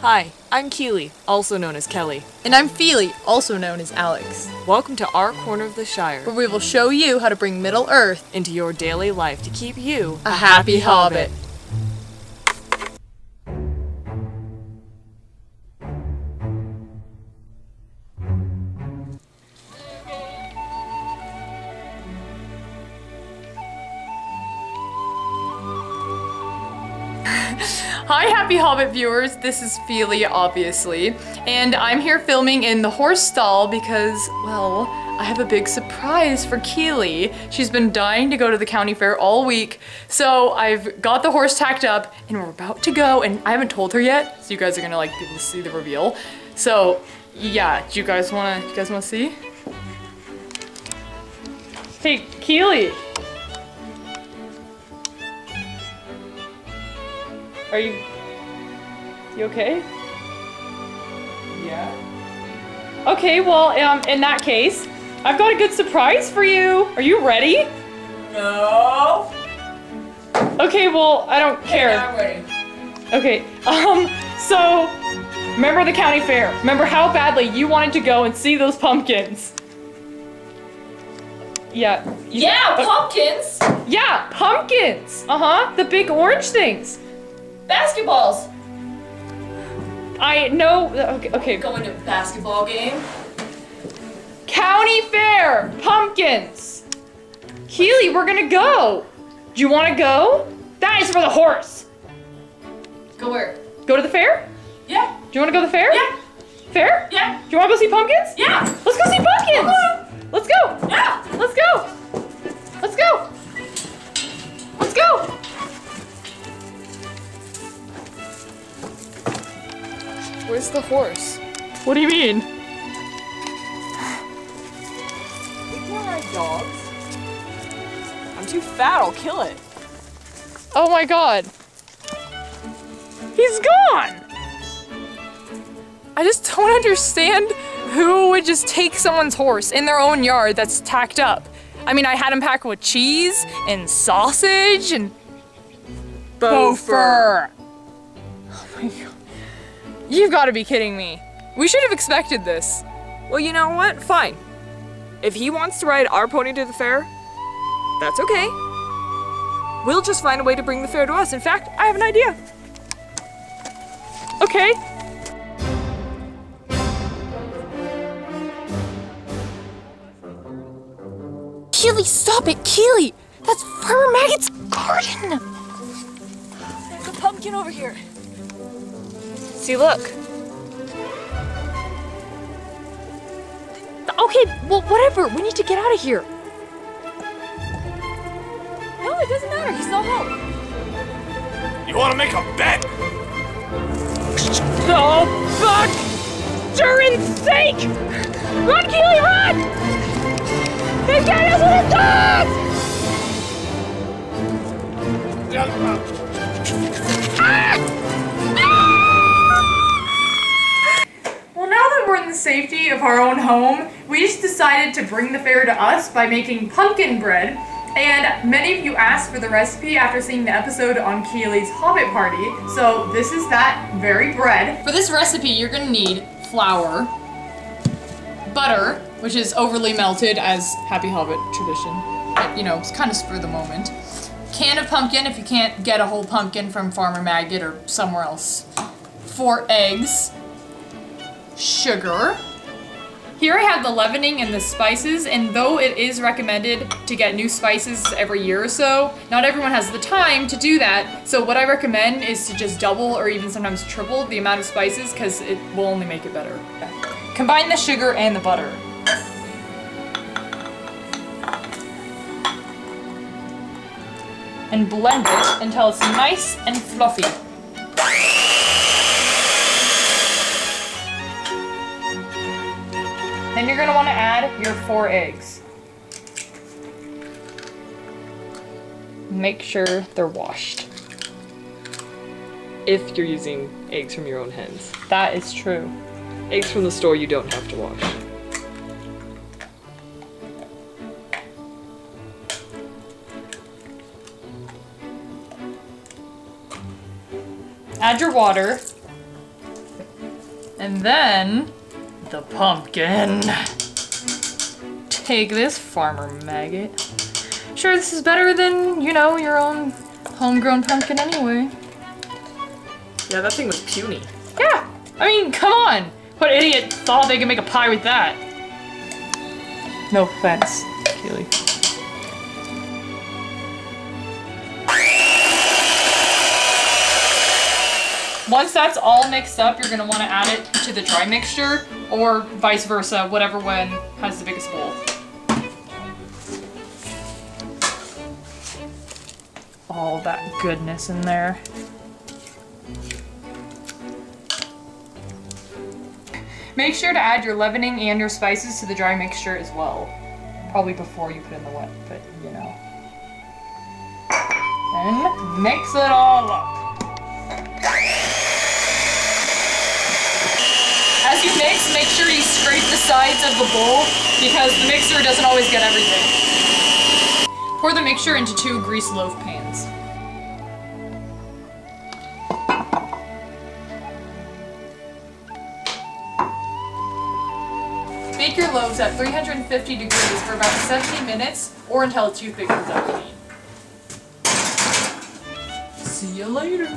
Hi, I'm Keeley, also known as Kelly. And I'm Fíli, also known as Alex. Welcome to Our Corner of the Shire, where we will show you how to bring Middle Earth into your daily life to keep you a happy hobbit. Hi Happy Hobbit viewers, this is Fíli, obviously, and I'm here filming in the horse stall because, well, I have a big surprise for Keeley. She's been dying to go to the county fair all week, so I've got the horse tacked up and we're about to go, and I haven't told her yet, so you guys are gonna like be able to see the reveal. So yeah, do you guys wanna see? Hey Keeley! Are you okay? Yeah. Okay, well, in that case, I've got a good surprise for you. Are you ready? No. Okay, well, I don't care. Yeah, I'm ready. Okay, so, remember the county fair. Remember how badly you wanted to go and see those pumpkins. Yeah. Pumpkins? Yeah, pumpkins! Uh-huh, the big orange things. Basketballs! I know. Okay. Going to a basketball game. County fair! Pumpkins! Keeley, we're gonna go! Do you wanna go? That is for the horse! Go where? Go to the fair? Yeah. Do you wanna go to the fair? Yeah. Fair? Yeah. Do you wanna go see pumpkins? Yeah. Let's go see pumpkins! Let's go! Yeah! Let's go! Let's go! Let's go! Where's the horse? What do you mean? We can't ride dogs. I'm too fat, I'll kill it. Oh my god. He's gone! I just don't understand who would just take someone's horse in their own yard that's tacked up. I mean, I had him packed with cheese and sausage and... Beaufort! Oh my god. You've got to be kidding me. We should have expected this. Well, you know what? Fine. If he wants to ride our pony to the fair, that's okay. We'll just find a way to bring the fair to us. In fact, I have an idea. Okay. Keeley, stop it! Keeley! That's Farmer Maggot's garden! There's a pumpkin over here. See, look. Okay, well, whatever. We need to get out of here. No, it doesn't matter. He's not home. You want to make a bet? No, fuck! Durin's sake! Run, Keeley, run! They got us with a dog! Safety of our own home, we just decided to bring the fair to us by making pumpkin bread, and many of you asked for the recipe after seeing the episode on Keeley's Hobbit Party, so this is that very bread. For this recipe, you're gonna need flour, butter, which is overly melted as Happy Hobbit tradition, but, you know, it's kind of for the moment, can of pumpkin if you can't get a whole pumpkin from Farmer Maggot or somewhere else, 4 eggs, sugar. Here I have the leavening and the spices, and though it is recommended to get new spices every year or so, not everyone has the time to do that, so what I recommend is to just double or even sometimes triple the amount of spices because it will only make it better. Yeah. Combine the sugar and the butter. And blend it until it's nice and fluffy. Then you're gonna want to add your 4 eggs. Make sure they're washed. If you're using eggs from your own hens. That is true. Eggs from the store you don't have to wash. Add your water. And then the pumpkin. Take this, Farmer Maggot. Sure, this is better than, you know, your own homegrown pumpkin anyway. Yeah, that thing was puny. Yeah, I mean, come on. What idiot thought they could make a pie with that? No offense, Keeley. Once that's all mixed up, you're gonna wanna add it to the dry mixture or vice versa, whatever one has the biggest bowl. All that goodness in there. Make sure to add your leavening and your spices to the dry mixture as well. Probably before you put in the wet, but you know. Then mix it all up. As you mix, make sure you scrape the sides of the bowl because the mixer doesn't always get everything. Pour the mixture into two greased loaf pans. Bake your loaves at 350 degrees for about 70 minutes or until a toothpick comes out clean. See you later.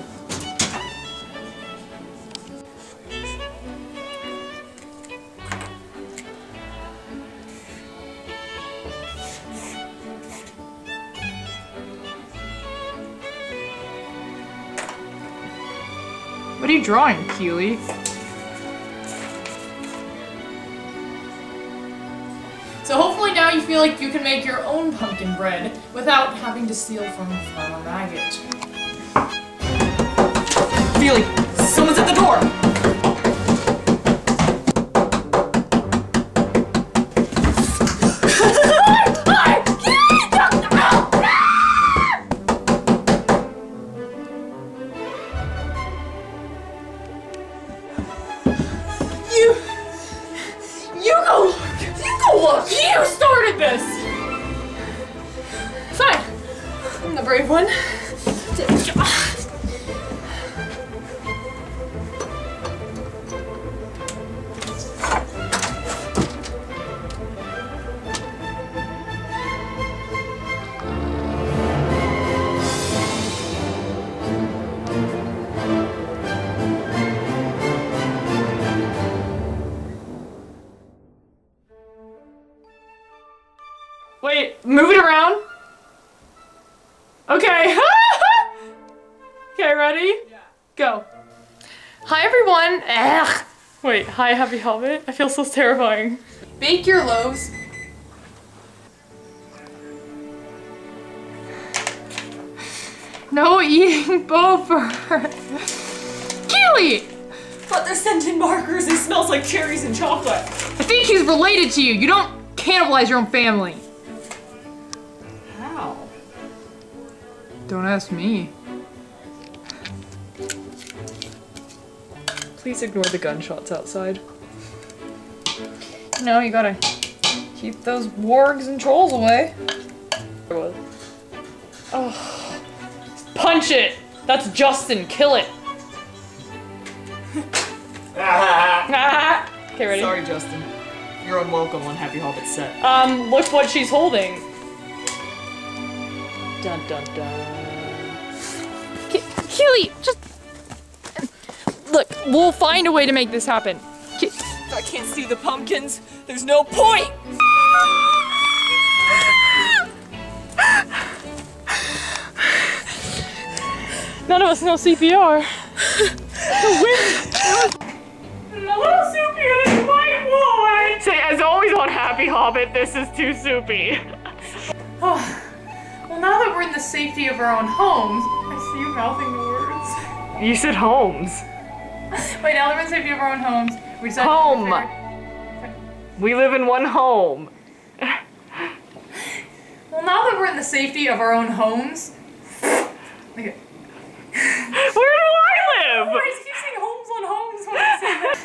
What are you drawing, Keeley? So hopefully now you feel like you can make your own pumpkin bread without having to steal from Farmer Maggot. Keeley, someone's at the door! Wait, move it around. Okay. Okay, ready? Yeah. Go. Hi, everyone. Ugh. Wait, hi, Happy Hobbit. I feel so terrifying. Bake your loaves. No eating buffer. Keeley! But they're scented markers. It smells like cherries and chocolate. I think he's related to you. You don't cannibalize your own family. Don't ask me. Please ignore the gunshots outside. You know, you gotta keep those wargs and trolls away. Oh. Punch it! That's Justin, kill it! Okay, ready? Sorry, Justin. You're unwelcome on Happy Hobbit's set. Look what she's holding. Dun dun dun. Keeley, just look. We'll find a way to make this happen. I can't see the pumpkins. There's no point. None of us know CPR. Hello, Soupy, it's my boy. Say, as always on Happy Hobbit, this is too soupy. Oh. Well, now that we're in the safety of our own homes, I see you mouthing the words. You said homes. Wait, now that we're in the safety of our own homes, we decided home. We live in one home. Well, now that we're in the safety of our own homes, okay. Where do I live? Oh, I just keep saying homes on homes when I say that.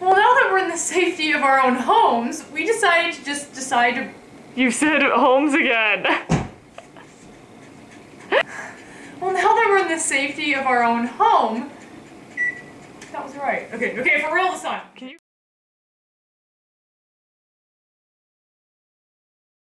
Well, now that we're in the safety of our own homes, we decided to just decide to. You said homes again. Well, now that we're in the safety of our own home, that was right. Okay, for real this time. Can you?